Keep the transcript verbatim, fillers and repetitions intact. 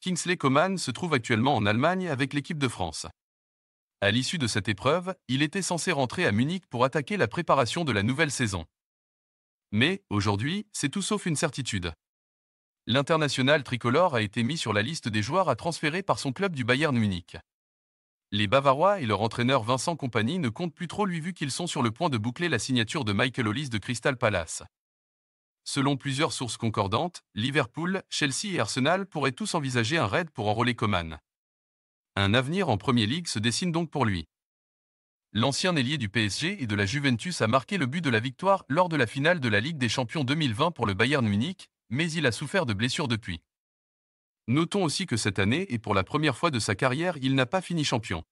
Kingsley Coman se trouve actuellement en Allemagne avec l'équipe de France. À l'issue de cette épreuve, il était censé rentrer à Munich pour attaquer la préparation de la nouvelle saison. Mais, aujourd'hui, c'est tout sauf une certitude. L'international tricolore a été mis sur la liste des joueurs à transférer par son club du Bayern Munich. Les Bavarois et leur entraîneur Vincent Kompany ne comptent plus trop lui vu qu'ils sont sur le point de boucler la signature de Michael Olise de Crystal Palace. Selon plusieurs sources concordantes, Liverpool, Chelsea et Arsenal pourraient tous envisager un raid pour enrôler Coman. Un avenir en Premier League se dessine donc pour lui. L'ancien ailier du P S G et de la Juventus a marqué le but de la victoire lors de la finale de la Ligue des Champions deux mille vingt pour le Bayern Munich, mais il a souffert de blessures depuis. Notons aussi que cette année et pour la première fois de sa carrière, il n'a pas fini champion.